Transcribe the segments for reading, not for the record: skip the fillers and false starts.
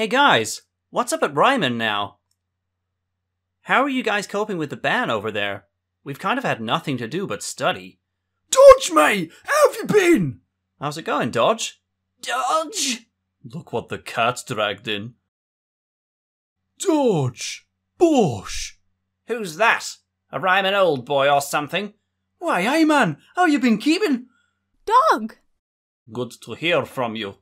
Hey guys, what's up at Raimon now? How are you guys coping with the ban over there? We've kind of had nothing to do but study. Dodge, mate! How have you been? How's it going, Dodge? Dodge! Look what the cat's dragged in. Dodge! Bosh! Who's that? A Raimon old boy or something? Why, hey man, how you been keeping? Dog! Good to hear from you.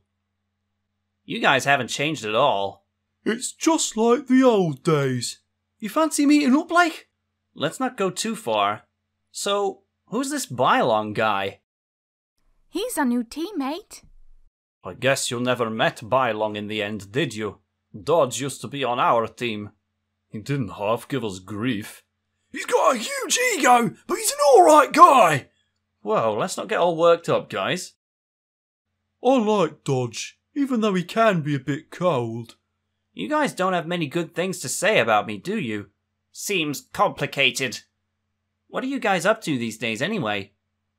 You guys haven't changed at all. It's just like the old days. You fancy meeting up, Blake? Let's not go too far. So, who's this Bailong guy? He's our new teammate. I guess you never met Bailong in the end, did you? Dodge used to be on our team. He didn't half give us grief. He's got a huge ego, but he's an alright guy! Well, let's not get all worked up, guys. I like Dodge, even though he can be a bit cold. You guys don't have many good things to say about me, do you? Seems complicated. What are you guys up to these days anyway?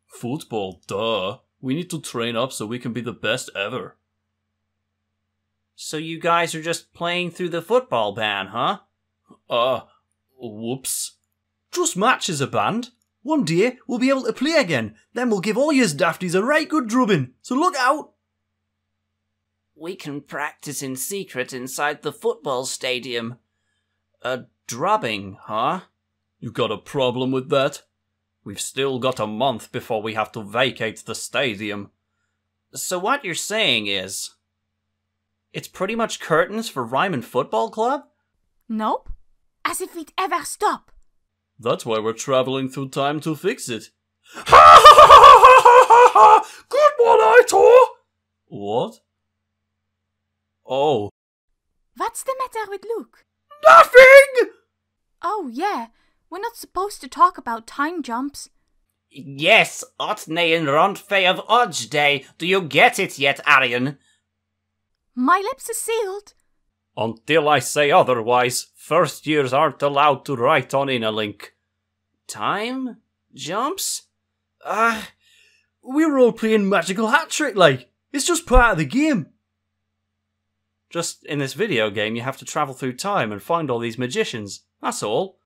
Football, duh. We need to train up so we can be the best ever. So you guys are just playing through the football ban, huh? Whoops. Just matches are banned. One day, we'll be able to play again. Then we'll give all yous dafties a right good drubbing. So look out. We can practice in secret inside the football stadium. A drubbing, huh? You got a problem with that? We've still got a month before we have to vacate the stadium. So what you're saying is... it's pretty much curtains for Raimon Football Club? Nope. As if we'd ever stop. That's why we're travelling through time to fix it. Ha ha ha ha ha ha ha! Good one, Aitor! What? Oh. What's the matter with Luke? Nothing! Oh yeah, we're not supposed to talk about time jumps. Yes, Otne and Rondfe of Odjday. Do you get it yet, Arion? My lips are sealed. Until I say otherwise, first years aren't allowed to write on Innerlink. Time? Jumps? We were all playing magical hat trick, like. It's just part of the game. Just in this video game, you have to travel through time and find all these magicians. That's all.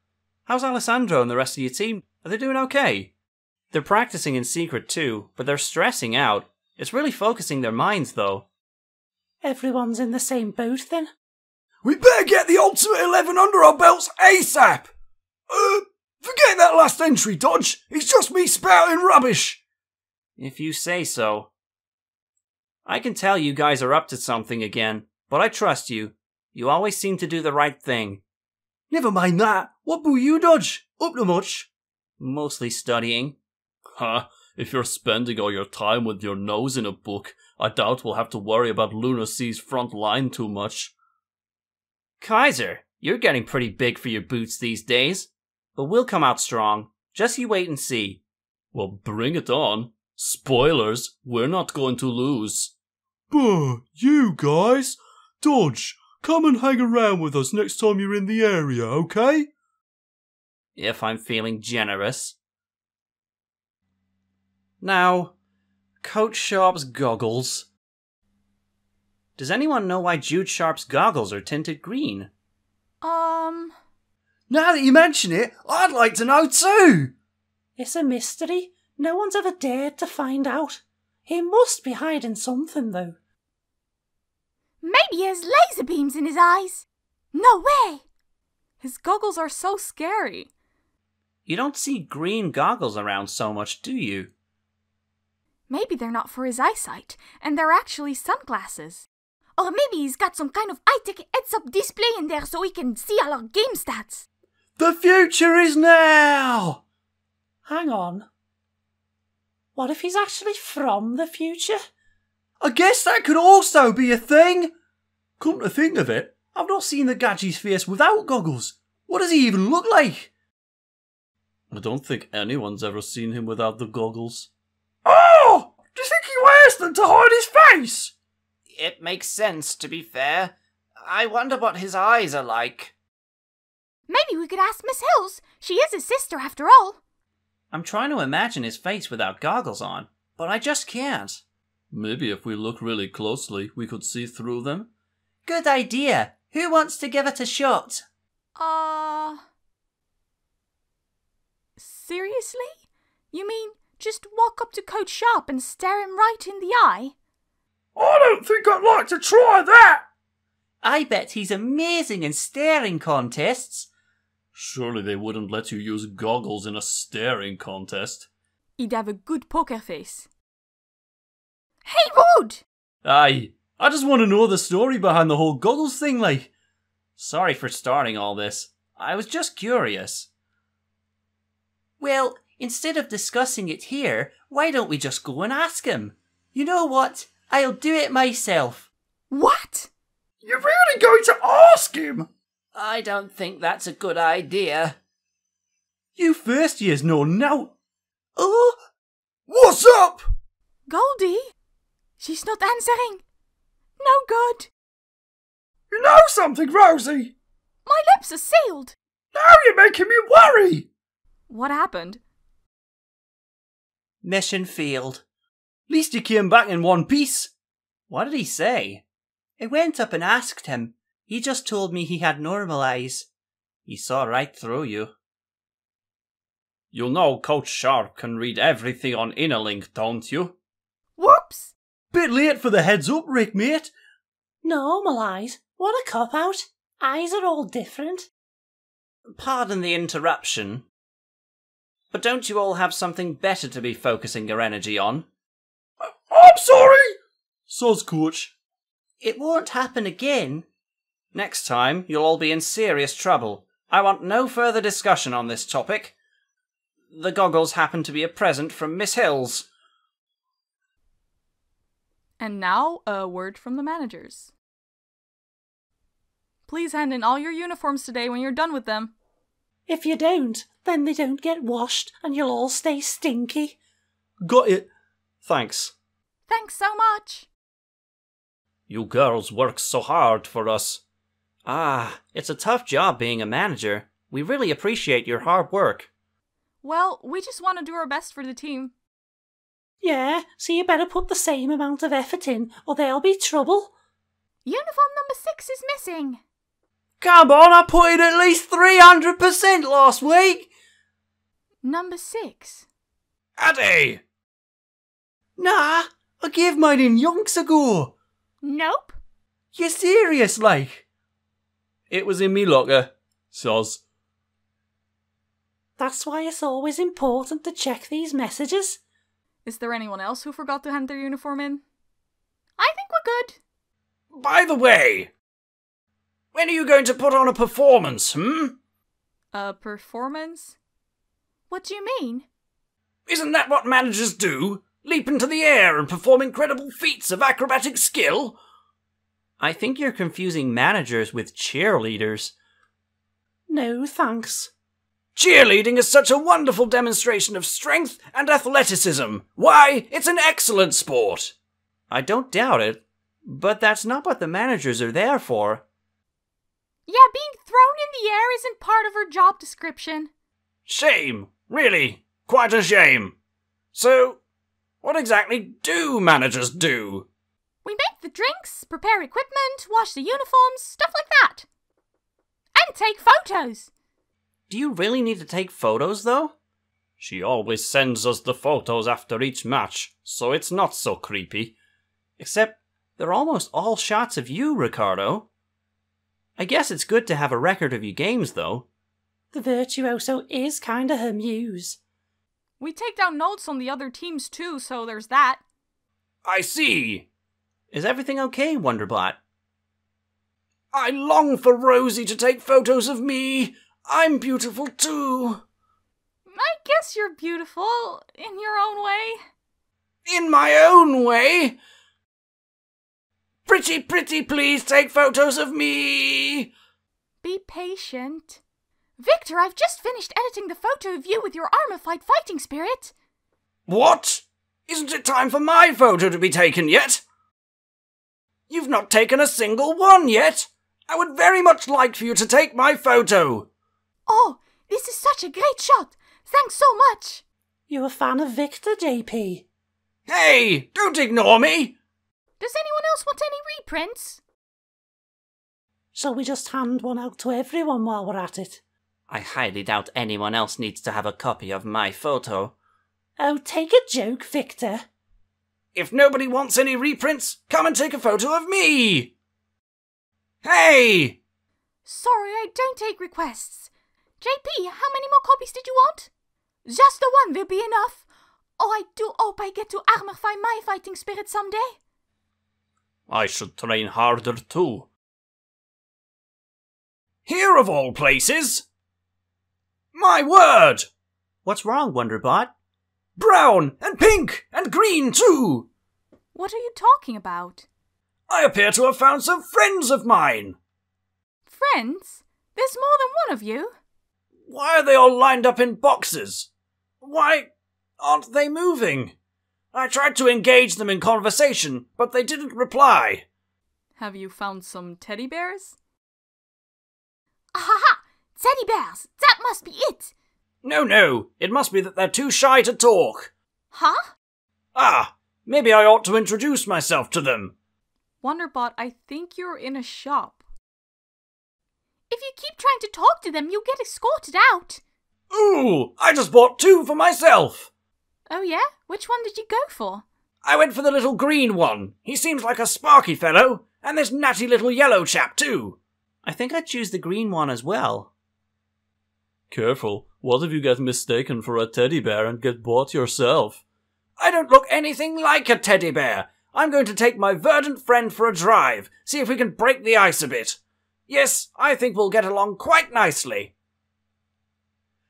How's Alessandro and the rest of your team? Are they doing okay? They're practicing in secret too, but they're stressing out. It's really focusing their minds though. Everyone's in the same boat then? We better get the Ultimate 11 under our belts ASAP! Forget that last entry, Dodge! It's just me spouting rubbish! If you say so. I can tell you guys are up to something again, but I trust you. You always seem to do the right thing. Never mind that. What about you, Dodge? Up to much? Mostly studying. If you're spending all your time with your nose in a book, I doubt we'll have to worry about Lunar C's front line too much. Kaiser, you're getting pretty big for your boots these days. But we'll come out strong. Just you wait and see. Well, bring it on. Spoilers, we're not going to lose. Buh, you guys. Dodge, come and hang around with us next time you're in the area, okay? If I'm feeling generous. Now, Coach Sharp's goggles. Does anyone know why Jude Sharp's goggles are tinted green? Now that you mention it, I'd like to know too! It's a mystery. No one's ever dared to find out. He must be hiding something though. Maybe he has laser beams in his eyes! No way! His goggles are so scary. You don't see green goggles around so much, do you? Maybe they're not for his eyesight, and they're actually sunglasses. Or maybe he's got some kind of high-tech heads-up display in there so he can see all our game stats. The future is now! Hang on. What if he's actually from the future? I guess that could also be a thing! Come to think of it, I've not seen the gadget's face without goggles. What does he even look like? I don't think anyone's ever seen him without the goggles. Oh! Do you think he wears them to hide his face? It makes sense, to be fair. I wonder what his eyes are like. Maybe we could ask Miss Hills. She is his sister after all. I'm trying to imagine his face without goggles on, but I just can't. Maybe if we look really closely, we could see through them. Good idea. Who wants to give it a shot? Seriously? You mean just walk up to Coach Sharp and stare him right in the eye? I don't think I'd like to try that! I bet he's amazing in staring contests. Surely they wouldn't let you use goggles in a staring contest. He'd have a good poker face. He would! Aye, I just want to know the story behind the whole goggles thing, like. Sorry for starting all this. I was just curious. Well, instead of discussing it here, why don't we just go and ask him? You know what? I'll do it myself. What? You're really going to ask him? I don't think that's a good idea. You first years know now. Oh? What's up? Goldie? She's not answering. No good. You know something, Rosie? My lips are sealed. Now you're making me worry. What happened? Mission failed. Least you came back in one piece. What did he say? I went up and asked him. He just told me he had normal eyes. He saw right through you. You know Coach Sharp can read everything on Innerlink, don't you? Whoops! Bit late for the heads up, Rick, mate. Normal eyes? What a cop-out. Eyes are all different. Pardon the interruption. But don't you all have something better to be focusing your energy on? I'm sorry! So's Coach. It won't happen again. Next time, you'll all be in serious trouble. I want no further discussion on this topic. The goggles happen to be a present from Miss Hills. And now, a word from the managers. Please hand in all your uniforms today when you're done with them. If you don't, then they don't get washed and you'll all stay stinky. Got it. Thanks. Thanks so much. You girls work so hard for us. Ah, it's a tough job being a manager. We really appreciate your hard work. Well, we just want to do our best for the team. Yeah, so you better put the same amount of effort in, or there'll be trouble. Uniform number 6 is missing. Come on, I put in at least 300% last week. Number 6? Addy! Nah, I gave mine in yonks ago. Nope. You're serious, like? It was in me locker, soz. That's why it's always important to check these messages. Is there anyone else who forgot to hand their uniform in? I think we're good. By the way, when are you going to put on a performance, A performance? What do you mean? Isn't that what managers do? Leap into the air and perform incredible feats of acrobatic skill? I think you're confusing managers with cheerleaders. No, thanks. Cheerleading is such a wonderful demonstration of strength and athleticism. Why, it's an excellent sport. I don't doubt it, but that's not what the managers are there for. Yeah, being thrown in the air isn't part of her job description. Shame, really, quite a shame. So, what exactly do managers do? We make the drinks, prepare equipment, wash the uniforms, stuff like that. And take photos. Do you really need to take photos, though? She always sends us the photos after each match, so it's not so creepy. Except, they're almost all shots of you, Riccardo. I guess it's good to have a record of your games, though. The Virtuoso is kinda her muse. We take down notes on the other teams, too, so there's that. I see. Is everything okay, Wonderbot? I long for Rosie to take photos of me! I'm beautiful too. I guess you're beautiful in your own way. In my own way? Pretty, pretty, please take photos of me. Be patient. Victor, I've just finished editing the photo of you with your armified fighting spirit. What? Isn't it time for my photo to be taken yet? You've not taken a single one yet. I would very much like for you to take my photo. Oh, this is such a great shot! Thanks so much! You're a fan of Victor, JP. Hey, don't ignore me! Does anyone else want any reprints? Shall we just hand one out to everyone while we're at it? I highly doubt anyone else needs to have a copy of my photo. Oh, take a joke, Victor. If nobody wants any reprints, come and take a photo of me! Hey! Sorry, I don't take requests. JP, how many more copies did you want? Just the one will be enough. Oh, I do hope I get to armify my fighting spirit someday. I should train harder too. Here of all places! My word! What's wrong, Wonderbot? Brown and pink and green too! What are you talking about? I appear to have found some friends of mine! Friends? There's more than one of you? Why are they all lined up in boxes? Why aren't they moving? I tried to engage them in conversation, but they didn't reply. Have you found some teddy bears? Aha! Teddy bears! That must be it! No, it must be that they're too shy to talk. Huh? Ah, maybe I ought to introduce myself to them. Wonderbot, I think you're in a shop. If you keep trying to talk to them, you'll get escorted out. Ooh, I just bought two for myself. Oh yeah? Which one did you go for? I went for the little green one. He seems like a sparky fellow, and this natty little yellow chap too. I think I'd choose the green one as well. Careful, what if you get mistaken for a teddy bear and get bought yourself? I don't look anything like a teddy bear. I'm going to take my verdant friend for a drive, see if we can break the ice a bit. Yes, I think we'll get along quite nicely.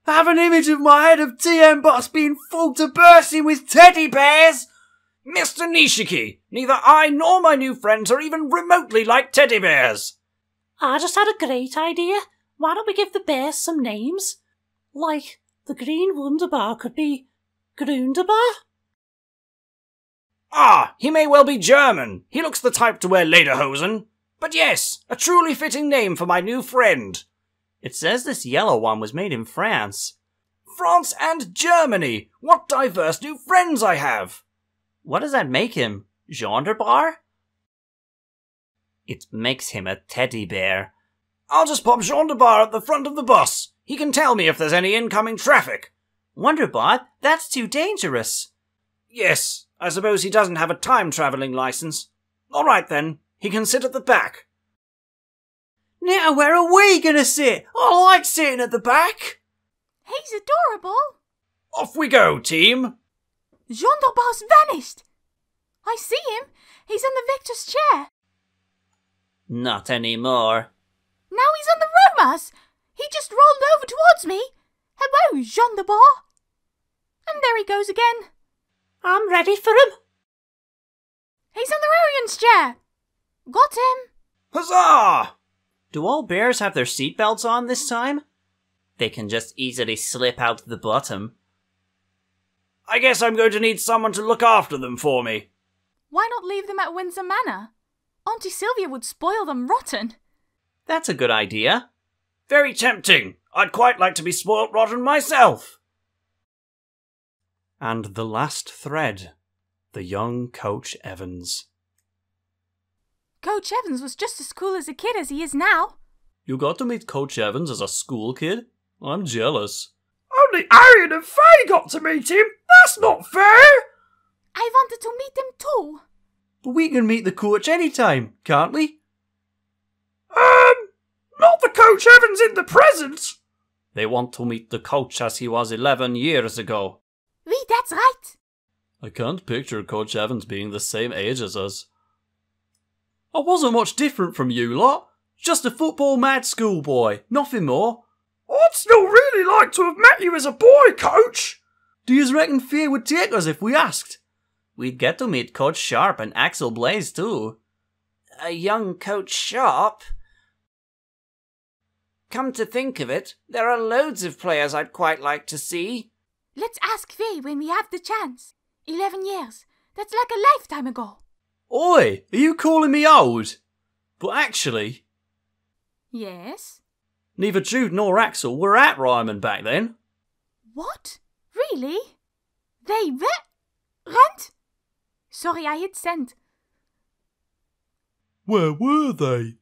I have an image of my head of TM Boss being full to bursting with teddy bears! Mr. Nishiki, neither I nor my new friends are even remotely like teddy bears. I just had a great idea. Why don't we give the bears some names? Like, the green Wunderbar could be Gründerbär? Ah, he may well be German. He looks the type to wear lederhosen. But yes, a truly fitting name for my new friend. It says this yellow one was made in France. France and Germany! What diverse new friends I have! What does that make him? Jean de Bear? It makes him a teddy bear. I'll just pop Wunderbar at the front of the bus. He can tell me if there's any incoming traffic. Wonderbot, that's too dangerous. Yes, I suppose he doesn't have a time-travelling licence. All right then, he can sit at the back. Now where are we gonna sit? I like sitting at the back. He's adorable. Off we go, team. Wunderbar's vanished. I see him. He's on the Victor's chair. Not anymore. Now he's on the Romas! He just rolled over towards me! Hello, Jean de Bois! And there he goes again! I'm ready for him! He's on the Arion's chair! Got him! Huzzah! Do all bears have their seatbelts on this time? They can just easily slip out the bottom. I guess I'm going to need someone to look after them for me. Why not leave them at Windsor Manor? Auntie Sylvia would spoil them rotten. That's a good idea. Very tempting. I'd quite like to be spoilt rotten myself. And the last thread, the young Coach Evans. Coach Evans was just as cool as a kid as he is now. You got to meet Coach Evans as a school kid? I'm jealous. Only Arion and Faye got to meet him. That's not fair. I wanted to meet him too. But we can meet the coach anytime, can't we? Not the Coach Evans in the present! They want to meet the coach as he was 11 years ago. Oui, that's right. I can't picture Coach Evans being the same age as us. I wasn't much different from you lot. Just a football-mad schoolboy, nothing more. I'd still really like to have met you as a boy, Coach. Do you reckon Faye would take us if we asked? We'd get to meet Coach Sharp and Axel Blaze too. A young Coach Sharp? Come to think of it, there are loads of players I'd quite like to see. Let's ask Faye when we have the chance. 11 years. That's like a lifetime ago. Oi, are you calling me old? But actually... Yes? Neither Jude nor Axel were at Raimon back then. What? Really? They were... Rent? Sorry, I hit send. Where were they?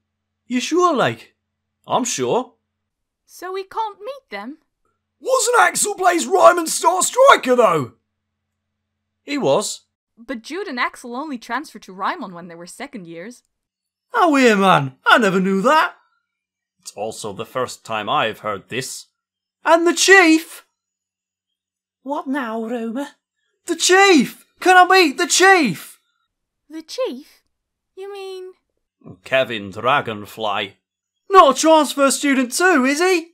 You sure, like? I'm sure. So we can't meet them? Wasn't Axel Blaze Ryman's star striker, though? He was. But Jude and Axel only transferred to Raimon when they were second years. Oh, yeah, man. I never knew that. It's also the first time I've heard this. And the Chief! What now, Roma? The Chief! Can I meet the Chief? The Chief? You mean... Kevin Dragonfly. Not a transfer student too, is he?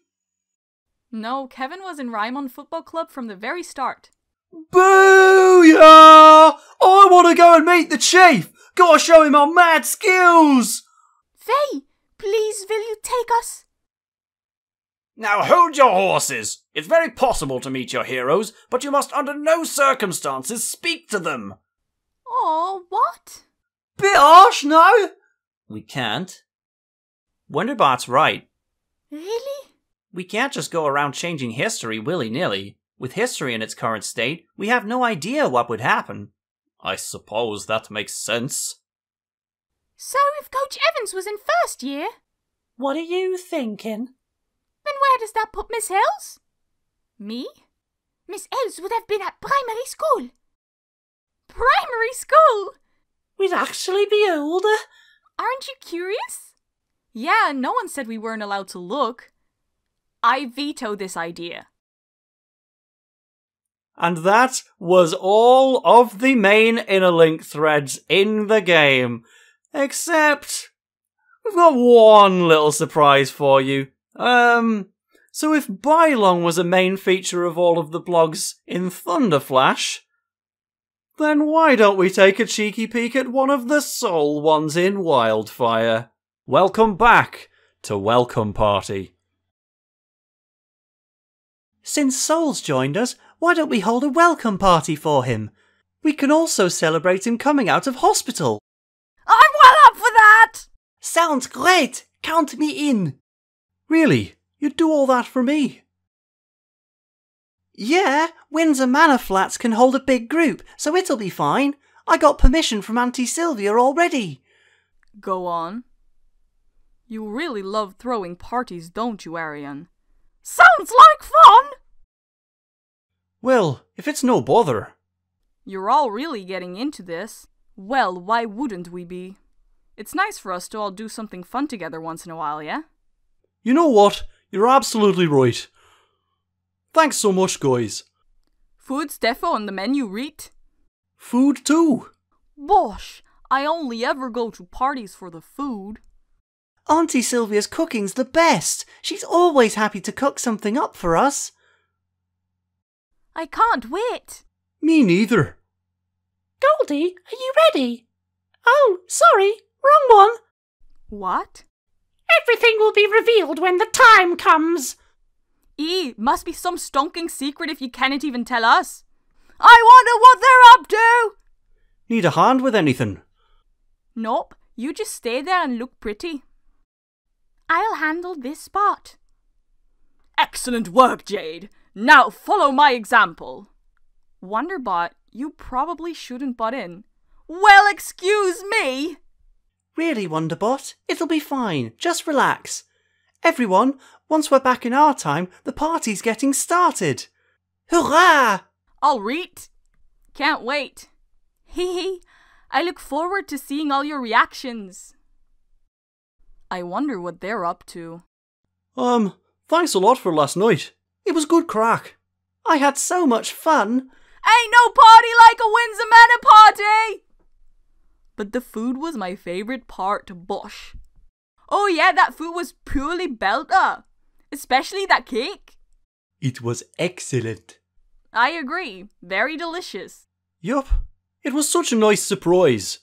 No, Kevin was in Raimon Football Club from the very start. Booyah! I want to go and meet the Chief! Gotta show him our mad skills! Faye, please will you take us? Now hold your horses! It's very possible to meet your heroes, but you must under no circumstances speak to them! Oh, what? Bit harsh, no? We can't. Wonderbot's right. Really? We can't just go around changing history willy-nilly. With history in its current state, we have no idea what would happen. I suppose that makes sense. So if Coach Evans was in first year... What are you thinking? Then where does that put Miss Hills? Me? Miss Hills would have been at primary school. Primary school? We'd actually be older. Aren't you curious? Yeah, no one said we weren't allowed to look. I veto this idea. And that was all of the main Innerlink threads in the game. Except... we've got one little surprise for you. So if Bailong was a main feature of all of the blogs in Thunderflash, then why don't we take a cheeky peek at one of the Sol ones in Wildfire? Welcome back to Welcome Party. Since Sol's joined us, why don't we hold a welcome party for him? We can also celebrate him coming out of hospital. I'm well up for that! Sounds great! Count me in! Really? You'd do all that for me? Yeah, Windsor Manor flats can hold a big group, so it'll be fine. I got permission from Auntie Sylvia already. Go on. You really love throwing parties, don't you, Arion? Sounds like fun! Well, if it's no bother. You're all really getting into this. Well, why wouldn't we be? It's nice for us to all do something fun together once in a while, yeah? You know what? You're absolutely right. Thanks so much, guys. Food's defo on the menu, Reet. Food too. Bosh, I only ever go to parties for the food. Auntie Sylvia's cooking's the best. She's always happy to cook something up for us. I can't wait. Me neither. Goldie, are you ready? Oh, sorry, wrong one. What? Everything will be revealed when the time comes. Eee, must be some stonking secret if you cannot even tell us. I wonder what they're up to. Need a hand with anything? Nope, you just stay there and look pretty. I'll handle this spot. Excellent work, Jade. Now follow my example. Wonderbot, you probably shouldn't butt in. Well, excuse me! Really, Wonderbot, it'll be fine. Just relax. Everyone, once we're back in our time, the party's getting started. Hurrah! All right. Can't wait. Hee hee. I look forward to seeing all your reactions. I wonder what they're up to. Thanks a lot for last night. It was good crack. I had so much fun. Ain't no party like a Windsor Manor party! But the food was my favourite part, bosh. Oh yeah, that food was purely belter. Especially that cake. It was excellent. I agree. Very delicious. Yup. It was such a nice surprise.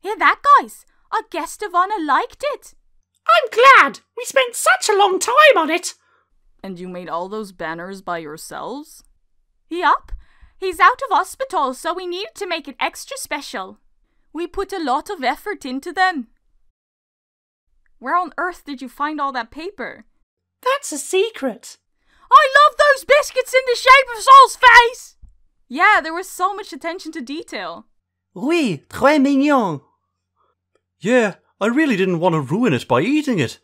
Hear that, guys? Our guest of honour liked it. I'm glad. We spent such a long time on it. And you made all those banners by yourselves? Yup. He's out of hospital, so we needed to make it extra special. We put a lot of effort into them. Where on earth did you find all that paper? That's a secret. I love those biscuits in the shape of Sol's face! Yeah, there was so much attention to detail. Oui, très mignon. Yeah, I really didn't want to ruin it by eating it.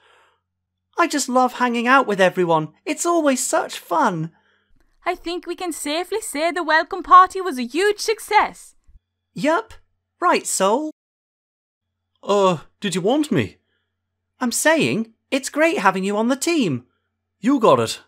I just love hanging out with everyone. It's always such fun. I think we can safely say the welcome party was a huge success. Yup. Right, Sol. Did you want me? I'm saying, it's great having you on the team. You got it.